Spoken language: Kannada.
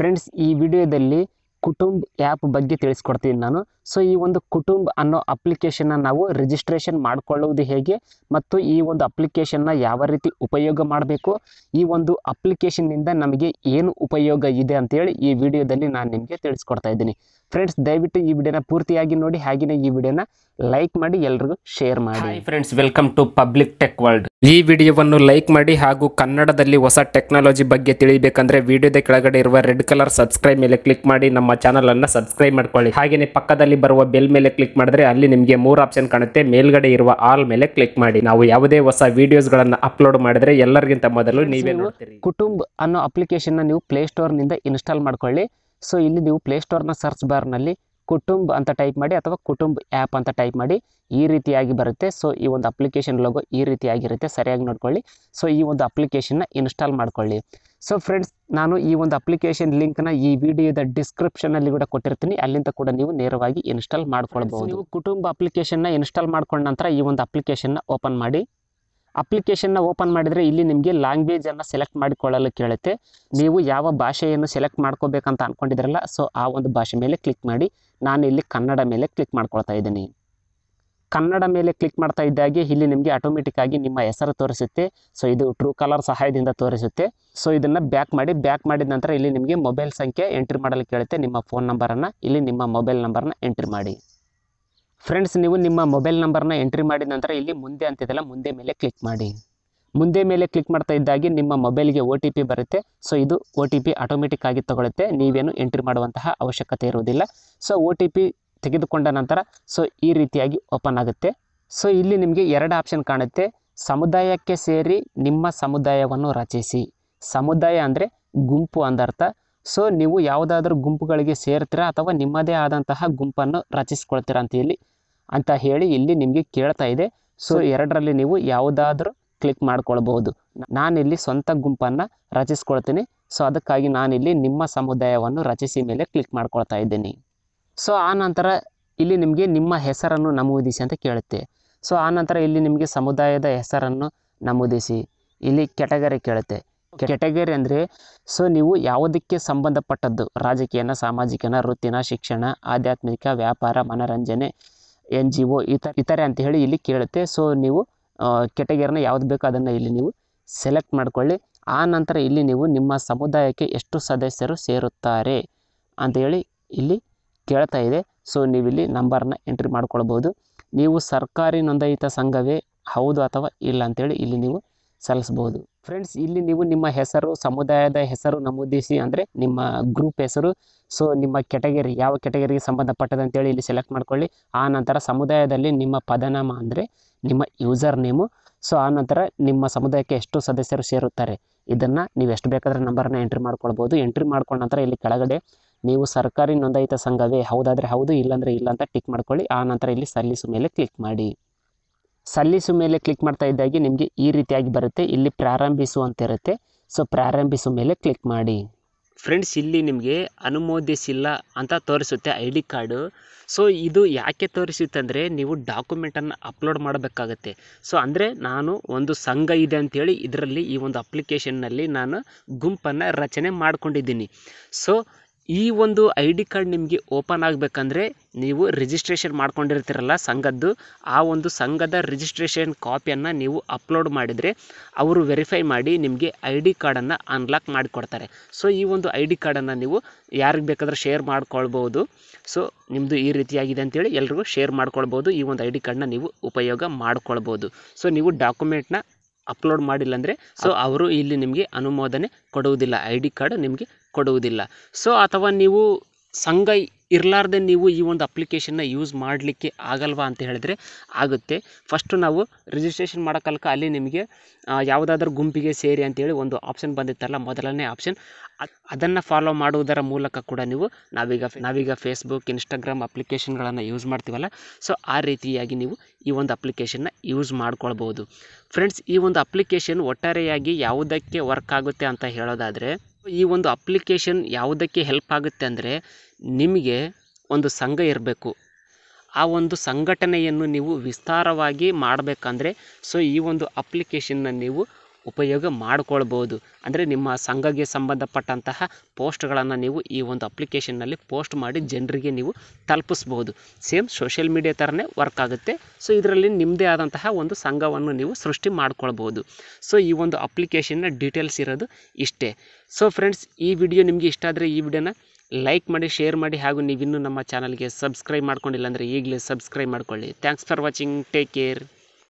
ಫ್ರೆಂಡ್ಸ್, ಈ ವಿಡಿಯೋದಲ್ಲಿ ಕುಟುಂಬ್ ಆ್ಯಪ್ ಬಗ್ಗೆ ತಿಳಿಸ್ಕೊಡ್ತೀನಿ ನಾನು. ಸೊ ಈ ಒಂದು ಕುಟುಂಬ್ ಅನ್ನೋ ಅಪ್ಲಿಕೇಶನ್ನ ನಾವು ರಿಜಿಸ್ಟ್ರೇಷನ್ ಮಾಡಿಕೊಳ್ಳುವುದು ಹೇಗೆ ಮತ್ತು ಈ ಒಂದು ಅಪ್ಲಿಕೇಶನ್ನ ಯಾವ ರೀತಿ ಉಪಯೋಗ ಮಾಡಬೇಕು, ಈ ಒಂದು ಅಪ್ಲಿಕೇಶನ್ನಿಂದ ನಮಗೆ ಏನು ಉಪಯೋಗ ಇದೆ ಅಂತೇಳಿ ಈ ವಿಡಿಯೋದಲ್ಲಿ ನಾನು ನಿಮಗೆ ತಿಳಿಸ್ಕೊಡ್ತಾ ಇದ್ದೀನಿ. ಫ್ರೆಂಡ್ಸ್, ದಯವಿಟ್ಟು ಈ ವಿಡಿಯೋನ ಪೂರ್ತಿಯಾಗಿ ನೋಡಿ, ಹಾಗೆಯೇ ಈ ವಿಡಿಯೋನ ಲೈಕ್ ಮಾಡಿ ಎಲ್ಲರಿಗೂ ಶೇರ್ ಮಾಡಿ. Friends, welcome to public tech world. ಈ ವಿಡಿಯೋವನ್ನು ಲೈಕ್ ಮಾಡಿ ಹಾಗೂ ಕನ್ನಡದಲ್ಲಿ ಹೊಸ ಟೆಕ್ನಾಲಜಿ ಬಗ್ಗೆ ತಿಳಿಬೇಕಂದ್ರೆ ವಿಡಿಯೋದ ಕೆಳಗಡೆ ಇರುವ ರೆಡ್ ಕಲರ್ ಸಬ್ಸ್ಕ್ರೈಬ್ ಮೇಲೆ ಕ್ಲಿಕ್ ಮಾಡಿ ನಮ್ಮ ಚಾನಲ್ ಅನ್ನ ಸಬ್ಸ್ಕ್ರೈಬ್ ಮಾಡ್ಕೊಳ್ಳಿ. ಹಾಗೆಯೇ ಪಕ್ಕದಲ್ಲಿ ಬರುವ ಬೆಲ್ ಮೇಲೆ ಕ್ಲಿಕ್ ಮಾಡಿದ್ರೆ ಅಲ್ಲಿ ನಿಮಗೆ ಮೂರು ಆಪ್ಷನ್ ಕಾಣುತ್ತೆ. ಮೇಲ್ಗಡೆ ಇರುವ ಆಲ್ ಮೇಲೆ ಕ್ಲಿಕ್ ಮಾಡಿ. ನಾವು ಯಾವುದೇ ಹೊಸ ವಿಡಿಯೋಸ್ ಗಳನ್ನ ಅಪ್ಲೋಡ್ ಮಾಡಿದ್ರೆ ಎಲ್ಲರಿಗಿಂತ ಮೊದಲು ನೀವೇ ನೋಡ್ತೀರಿ. ಕುಟುಂಬ್ ಅನ್ನೋ ಅಪ್ಲಿಕೇಶನ್ ನ ನೀವು ಪ್ಲೇಸ್ಟೋರ್ ನಿಂದ ಇನ್ಸ್ಟಾಲ್ ಮಾಡ್ಕೊಳ್ಳಿ. ಸೊ ಇಲ್ಲಿ ನೀವು ಪ್ಲೇಸ್ಟೋರ್ನ ಸರ್ಚ್ ಬಾರ್ನಲ್ಲಿ ಕುಟುಂಬ್ ಅಂತ ಟೈಪ್ ಮಾಡಿ ಅಥವಾ ಕುಟುಂಬ್ ಆ್ಯಪ್ ಅಂತ ಟೈಪ್ ಮಾಡಿ, ಈ ರೀತಿಯಾಗಿ ಬರುತ್ತೆ. ಸೊ ಈ ಒಂದು ಅಪ್ಲಿಕೇಶನ್ ಲೋಗೋ ಈ ರೀತಿಯಾಗಿರುತ್ತೆ, ಸರಿಯಾಗಿ ನೋಡ್ಕೊಳ್ಳಿ. ಸೊ ಈ ಒಂದು ಅಪ್ಲಿಕೇಶನ್ನ ಇನ್ಸ್ಟಾಲ್ ಮಾಡ್ಕೊಳ್ಳಿ. ಸೊ ಫ್ರೆಂಡ್ಸ್, ನಾನು ಈ ಒಂದು ಅಪ್ಲಿಕೇಶನ್ ಲಿಂಕ್ನ ಈ ವಿಡಿಯೋದ ಡಿಸ್ಕ್ರಿಪ್ಷನಲ್ಲಿ ಕೂಡ ಕೊಟ್ಟಿರ್ತೀನಿ, ಅಲ್ಲಿಂದ ಕೂಡ ನೀವು ನೇರವಾಗಿ ಇನ್ಸ್ಟಾಲ್ ಮಾಡ್ಕೊಳ್ಬೋದು. ನೀವು ಕುಟುಂಬ ಅಪ್ಲಿಕೇಶನ್ನ ಇನ್ಸ್ಟಾಲ್ ಮಾಡ್ಕೊಂಡ ನಂತರ ಈ ಒಂದು ಅಪ್ಲಿಕೇಶನ್ನ ಓಪನ್ ಮಾಡಿ. ಅಪ್ಲಿಕೇಶನ್ನ ಓಪನ್ ಮಾಡಿದರೆ ಇಲ್ಲಿ ನಿಮಗೆ ಲ್ಯಾಂಗ್ವೇಜನ್ನು ಸೆಲೆಕ್ಟ್ ಮಾಡಿಕೊಳ್ಳಲು ಕೇಳುತ್ತೆ. ನೀವು ಯಾವ ಭಾಷೆಯನ್ನು ಸೆಲೆಕ್ಟ್ ಮಾಡ್ಕೋಬೇಕಂತ ಅಂದ್ಕೊಂಡಿದ್ರಲ್ಲ, ಸೊ ಆ ಒಂದು ಭಾಷೆ ಮೇಲೆ ಕ್ಲಿಕ್ ಮಾಡಿ. ನಾನು ಇಲ್ಲಿ ಕನ್ನಡ ಮೇಲೆ ಕ್ಲಿಕ್ ಮಾಡ್ಕೊಳ್ತಾ ಇದ್ದೀನಿ. ಕನ್ನಡ ಮೇಲೆ ಕ್ಲಿಕ್ ಮಾಡ್ತಾ ಇದ್ದಾಗೆ ಇಲ್ಲಿ ನಿಮಗೆ ಆಟೋಮೆಟಿಕ್ಕಾಗಿ ನಿಮ್ಮ ಹೆಸರು ತೋರಿಸುತ್ತೆ. ಸೊ ಇದು ಟ್ರೂ ಕಾಲರ್ ಸಹಾಯದಿಂದ ತೋರಿಸುತ್ತೆ. ಸೊ ಇದನ್ನು ಬ್ಯಾಕ್ ಮಾಡಿ. ಬ್ಯಾಕ್ ಮಾಡಿದ ನಂತರ ಇಲ್ಲಿ ನಿಮಗೆ ಮೊಬೈಲ್ ಸಂಖ್ಯೆ ಎಂಟ್ರಿ ಮಾಡಲು ಕೇಳುತ್ತೆ, ನಿಮ್ಮ ಫೋನ್ ನಂಬರನ್ನು. ಇಲ್ಲಿ ನಿಮ್ಮ ಮೊಬೈಲ್ ನಂಬರನ್ನ ಎಂಟ್ರಿ ಮಾಡಿ. ಫ್ರೆಂಡ್ಸ್, ನೀವು ನಿಮ್ಮ ಮೊಬೈಲ್ ನಂಬರ್ನ ಎಂಟ್ರಿ ಮಾಡಿದ ನಂತರ ಇಲ್ಲಿ ಮುಂದೆ ಅಂತಿದೆಲ್ಲ, ಮುಂದೆ ಮೇಲೆ ಕ್ಲಿಕ್ ಮಾಡಿ. ಮುಂದೆ ಮೇಲೆ ಕ್ಲಿಕ್ ಮಾಡ್ತಾ ಇದ್ದಾಗಿ ನಿಮ್ಮ ಮೊಬೈಲ್ಗೆ ಒ ಟಿ ಪಿ ಬರುತ್ತೆ. ಸೊ ಇದು ಒ ಟಿ ಪಿ ಆಟೋಮೆಟಿಕ್ ಆಗಿ ತಗೊಳುತ್ತೆ, ನೀವೇನು ಎಂಟ್ರಿ ಮಾಡುವಂತಹ ಅವಶ್ಯಕತೆ ಇರುವುದಿಲ್ಲ. ಸೊ ಒ ಟಿ ಪಿ ತೆಗೆದುಕೊಂಡ ನಂತರ ಸೊ ಈ ರೀತಿಯಾಗಿ ಓಪನ್ ಆಗುತ್ತೆ. ಸೊ ಇಲ್ಲಿ ನಿಮಗೆ ಎರಡು ಆಪ್ಷನ್ ಕಾಣುತ್ತೆ. ಸಮುದಾಯಕ್ಕೆ ಸೇರಿ, ನಿಮ್ಮ ಸಮುದಾಯವನ್ನು ರಚಿಸಿ. ಸಮುದಾಯ ಅಂದರೆ ಗುಂಪು ಅಂದರ್ಥ. ಸೊ ನೀವು ಯಾವುದಾದ್ರೂ ಗುಂಪುಗಳಿಗೆ ಸೇರ್ತೀರಾ ಅಥವಾ ನಿಮ್ಮದೇ ಆದಂತಹ ಗುಂಪನ್ನು ರಚಿಸ್ಕೊಳ್ತೀರಾ ಅಂತ ಇಲ್ಲಿ ಅಂತ ಹೇಳಿ ಇಲ್ಲಿ ನಿಮಗೆ ಕೇಳ್ತಾ ಇದೆ. ಸೊ ಎರಡರಲ್ಲಿ ನೀವು ಯಾವುದಾದ್ರೂ ಕ್ಲಿಕ್ ಮಾಡ್ಕೊಳ್ಬಹುದು. ನಾನಿಲ್ಲಿ ಸ್ವಂತ ಗುಂಪನ್ನು ರಚಿಸ್ಕೊಳ್ತೀನಿ. ಸೊ ಅದಕ್ಕಾಗಿ ನಾನಿಲ್ಲಿ ನಿಮ್ಮ ಸಮುದಾಯವನ್ನು ರಚಿಸಿ ಮೇಲೆ ಕ್ಲಿಕ್ ಮಾಡ್ಕೊಳ್ತಾ ಇದ್ದೀನಿ. ಸೊ ಆ ನಂತರ ಇಲ್ಲಿ ನಿಮಗೆ ನಿಮ್ಮ ಹೆಸರನ್ನು ನಮೂದಿಸಿ ಅಂತ ಕೇಳುತ್ತೆ. ಸೊ ಆ ನಂತರ ಇಲ್ಲಿ ನಿಮಗೆ ಸಮುದಾಯದ ಹೆಸರನ್ನು ನಮೂದಿಸಿ. ಇಲ್ಲಿ ಕ್ಯಾಟಗರಿ ಕೇಳುತ್ತೆ. ಕೆಟಗರಿ ಅಂದರೆ ಸೊ ನೀವು ಯಾವುದಕ್ಕೆ ಸಂಬಂಧಪಟ್ಟದ್ದು, ರಾಜಕೀಯನ, ಸಾಮಾಜಿಕನ, ವೃತ್ತಿನ, ಶಿಕ್ಷಣ, ಆಧ್ಯಾತ್ಮಿಕ, ವ್ಯಾಪಾರ, ಮನರಂಜನೆ, ಎನ್ ಜಿ ಒ, ಇತರೆ ಅಂತ ಹೇಳಿ ಇಲ್ಲಿ ಕೇಳುತ್ತೆ. ಸೊ ನೀವು ಕೆಟಗರಿನ ಯಾವ್ದು ಬೇಕೋ ಅದನ್ನು ಇಲ್ಲಿ ನೀವು ಸೆಲೆಕ್ಟ್ ಮಾಡಿಕೊಳ್ಳಿ. ಆ ನಂತರ ಇಲ್ಲಿ ನೀವು ನಿಮ್ಮ ಸಮುದಾಯಕ್ಕೆ ಎಷ್ಟು ಸದಸ್ಯರು ಸೇರುತ್ತಾರೆ ಅಂಥೇಳಿ ಇಲ್ಲಿ ಕೇಳ್ತಾ ಇದೆ. ಸೊ ನೀವಿಲ್ಲಿ ನಂಬರ್ನ ಎಂಟ್ರಿ ಮಾಡ್ಕೊಳ್ಬೋದು. ನೀವು ಸರ್ಕಾರಿ ನೋಂದಾಯಿತ ಸಂಘವೇ, ಹೌದು ಅಥವಾ ಇಲ್ಲ ಅಂತೇಳಿ ಇಲ್ಲಿ ನೀವು ಸಲ್ಲಿಸ್ಬೋದು. ಫ್ರೆಂಡ್ಸ್, ಇಲ್ಲಿ ನೀವು ನಿಮ್ಮ ಹೆಸರು, ಸಮುದಾಯದ ಹೆಸರು ನಮೂದಿಸಿ ಅಂದರೆ ನಿಮ್ಮ ಗ್ರೂಪ್ ಹೆಸರು, ಸೊ ನಿಮ್ಮ ಕೆಟಗರಿ ಯಾವ ಕೆಟಗರಿಗೆ ಸಂಬಂಧಪಟ್ಟದ ಅಂತೇಳಿ ಇಲ್ಲಿ ಸೆಲೆಕ್ಟ್ ಮಾಡ್ಕೊಳ್ಳಿ. ಆ ನಂತರ ಸಮುದಾಯದಲ್ಲಿ ನಿಮ್ಮ ಪದನಾಮ ಅಂದರೆ ನಿಮ್ಮ ಯೂಸರ್ ನೇಮು. ಸೊ ಆ ನಂತರ ನಿಮ್ಮ ಸಮುದಾಯಕ್ಕೆ ಎಷ್ಟು ಸದಸ್ಯರು ಸೇರುತ್ತಾರೆ, ಇದನ್ನು ನೀವು ಎಷ್ಟು ಬೇಕಾದರೆ ನಂಬರನ್ನ ಎಂಟ್ರಿ ಮಾಡ್ಕೊಳ್ಬೋದು. ಎಂಟ್ರಿ ಮಾಡ್ಕೊಂಡ ನಂತರ ಇಲ್ಲಿ ಕೆಳಗಡೆ ನೀವು ಸರ್ಕಾರಿ ನೋಂದಾಯಿತ ಸಂಘವೇ, ಹೌದಾದರೆ ಹೌದು, ಇಲ್ಲಾಂದರೆ ಇಲ್ಲ ಅಂತ ಟಿಕ್ ಮಾಡ್ಕೊಳ್ಳಿ. ಆ ನಂತರ ಇಲ್ಲಿ ಸಲ್ಲಿಸು ಮೇಲೆ ಕ್ಲಿಕ್ ಮಾಡಿ. ಸಲ್ಲಿಸು ಮೇಲೆ ಕ್ಲಿಕ್ ಮಾಡ್ತಾ ಇದ್ದಾಗಿ ನಿಮಗೆ ಈ ರೀತಿಯಾಗಿ ಬರುತ್ತೆ. ಇಲ್ಲಿ ಪ್ರಾರಂಭಿಸು ಅಂತ ಇರುತ್ತೆ. ಸೊ ಪ್ರಾರಂಭಿಸು ಮೇಲೆ ಕ್ಲಿಕ್ ಮಾಡಿ. ಫ್ರೆಂಡ್ಸ್, ಇಲ್ಲಿ ನಿಮಗೆ ಅನುಮೋದಿಸಿಲ್ಲ ಅಂತ ತೋರಿಸುತ್ತೆ ಐ ಡಿ ಕಾರ್ಡು. ಸೊ ಇದು ಯಾಕೆ ತೋರಿಸುತ್ತೆ ಅಂದರೆ ನೀವು ಡಾಕ್ಯುಮೆಂಟನ್ನು ಅಪ್ಲೋಡ್ ಮಾಡಬೇಕಾಗತ್ತೆ. ಸೊ ಅಂದರೆ ನಾನು ಒಂದು ಸಂಘ ಇದೆ ಅಂಥೇಳಿ ಇದರಲ್ಲಿ ಈ ಒಂದು ಅಪ್ಲಿಕೇಶನ್ನಲ್ಲಿ ನಾನು ಗುಂಪನ್ನು ರಚನೆ ಮಾಡಿಕೊಂಡಿದ್ದೀನಿ. ಸೊ ಈ ಒಂದು ಐ ಡಿ ಕಾರ್ಡ್ ನಿಮಗೆ ಓಪನ್ ಆಗಬೇಕಂದ್ರೆ ನೀವು ರಿಜಿಸ್ಟ್ರೇಷನ್ ಮಾಡ್ಕೊಂಡಿರ್ತೀರಲ್ಲ ಸಂಘದ್ದು, ಆ ಒಂದು ಸಂಘದ ರಿಜಿಸ್ಟ್ರೇಷನ್ ಕಾಪಿಯನ್ನು ನೀವು ಅಪ್ಲೋಡ್ ಮಾಡಿದರೆ ಅವರು ವೆರಿಫೈ ಮಾಡಿ ನಿಮಗೆ ಐ ಡಿ ಕಾರ್ಡನ್ನು ಅನ್ಲಾಕ್ ಮಾಡಿಕೊಡ್ತಾರೆ. ಸೊ ಈ ಒಂದು ಐ ಡಿ ಕಾರ್ಡನ್ನು ನೀವು ಯಾರಿಗೆ ಬೇಕಾದರೂ ಶೇರ್ ಮಾಡ್ಕೊಳ್ಬೋದು. ಸೊ ನಿಮ್ಮದು ಈ ರೀತಿಯಾಗಿದೆ ಅಂತೇಳಿ ಎಲ್ರಿಗೂ ಶೇರ್ ಮಾಡ್ಕೊಳ್ಬೋದು. ಈ ಒಂದು ಐ ಡಿ ಕಾರ್ಡನ್ನ ನೀವು ಉಪಯೋಗ ಮಾಡ್ಕೊಳ್ಬೋದು. ಸೊ ನೀವು ಡಾಕ್ಯುಮೆಂಟ್ನ ಅಪ್ಲೋಡ್ ಮಾಡಿಲ್ಲ ಅಂದರೆ ಸೊ ಅವರು ಇಲ್ಲಿ ನಿಮಗೆ ಅನುಮೋದನೆ ಕೊಡುವುದಿಲ್ಲ, ಐ ಡಿ ಕಾರ್ಡ್ ನಿಮಗೆ ಕೊಡುವುದಿಲ್ಲ. ಸೊ ಅಥವಾ ನೀವು ಸಂಘ ಇರಲಾರ್ದೆ ನೀವು ಈ ಒಂದು ಅಪ್ಲಿಕೇಶನ್ನ ಯೂಸ್ ಮಾಡಲಿಕ್ಕೆ ಆಗಲ್ವಾ ಅಂತ ಹೇಳಿದ್ರೆ ಆಗುತ್ತೆ. ಫಸ್ಟು ನಾವು ರಿಜಿಸ್ಟ್ರೇಷನ್ ಮಾಡೋಕ್ಕಲ್ಕ ಅಲ್ಲಿ ನಿಮಗೆ ಯಾವುದಾದ್ರೂ ಗುಂಪಿಗೆ ಸೇರಿ ಅಂತೇಳಿ ಒಂದು ಆಪ್ಷನ್ ಬಂದಿತ್ತಲ್ಲ, ಮೊದಲನೇ ಆಪ್ಷನ್, ಅದನ್ನು ಫಾಲೋ ಮಾಡುವುದರ ಮೂಲಕ ಕೂಡ ನೀವು ನಾವೀಗ ಫೇಸ್ಬುಕ್, ಇನ್ಸ್ಟಾಗ್ರಾಮ್ ಅಪ್ಲಿಕೇಶನ್ಗಳನ್ನು ಯೂಸ್ ಮಾಡ್ತೀವಲ್ಲ, ಸೊ ಆ ರೀತಿಯಾಗಿ ನೀವು ಈ ಒಂದು ಅಪ್ಲಿಕೇಶನ್ನ ಯೂಸ್ ಮಾಡ್ಕೊಳ್ಬೋದು. ಫ್ರೆಂಡ್ಸ್, ಈ ಒಂದು ಅಪ್ಲಿಕೇಶನ್ ಒಟ್ಟಾರೆಯಾಗಿ ಯಾವುದಕ್ಕೆ ವರ್ಕ್ ಆಗುತ್ತೆ ಅಂತ ಹೇಳೋದಾದರೆ ಈ ಒಂದು ಅಪ್ಲಿಕೇಶನ್ ಯಾವುದಕ್ಕೆ ಹೆಲ್ಪ್ ಆಗುತ್ತೆ ಅಂದರೆ ನಿಮಗೆ ಒಂದು ಸಂಘ ಇರಬೇಕು. ಆ ಒಂದು ಸಂಘಟನೆಯನ್ನು ನೀವು ವಿಸ್ತಾರವಾಗಿ ಮಾಡಬೇಕಂದ್ರೆ ಸೊ ಈ ಒಂದು ಅಪ್ಲಿಕೇಶನ್ನ ನೀವು ಉಪಯೋಗ ಮಾಡಿಕೊಳ್ಳಬಹುದು. ಅಂದರೆ ನಿಮ್ಮ ಸಂಘಕ್ಕೆ ಸಂಬಂಧಪಟ್ಟಂತಹ ಪೋಸ್ಟ್ಗಳನ್ನು ನೀವು ಈ ಒಂದು ಅಪ್ಲಿಕೇಶನ್ನಲ್ಲಿ ಪೋಸ್ಟ್ ಮಾಡಿ ಜನರಿಗೆ ನೀವು ತಲುಪಿಸ್ಬೋದು. ಸೇಮ್ ಸೋಷಿಯಲ್ ಮೀಡಿಯಾ ಥರನೇ ವರ್ಕ್ ಆಗುತ್ತೆ. ಸೊ ಇದರಲ್ಲಿ ನಿಮ್ಮದೇ ಆದಂತಹ ಒಂದು ಸಂಘವನ್ನು ನೀವು ಸೃಷ್ಟಿ ಮಾಡ್ಕೊಳ್ಬೋದು. ಸೊ ಈ ಒಂದು ಅಪ್ಲಿಕೇಶನ್ನ ಡೀಟೇಲ್ಸ್ ಇರೋದು ಇಷ್ಟೇ. ಸೊ ಫ್ರೆಂಡ್ಸ್, ಈ ವಿಡಿಯೋ ನಿಮಗೆ ಇಷ್ಟ ಆದರೆ ಈ ವಿಡಿಯೋನ ಲೈಕ್ ಮಾಡಿ, ಶೇರ್ ಮಾಡಿ, ಹಾಗೂ ನೀವಿನ್ನೂ ನಮ್ಮ ಚಾನಲ್ಗೆ ಸಬ್ಸ್ಕ್ರೈಬ್ ಮಾಡ್ಕೊಂಡಿಲ್ಲ ಅಂದರೆ ಈಗಲೇ ಸಬ್ಸ್ಕ್ರೈಬ್ ಮಾಡ್ಕೊಳ್ಳಿ. Thanks for watching. Take care.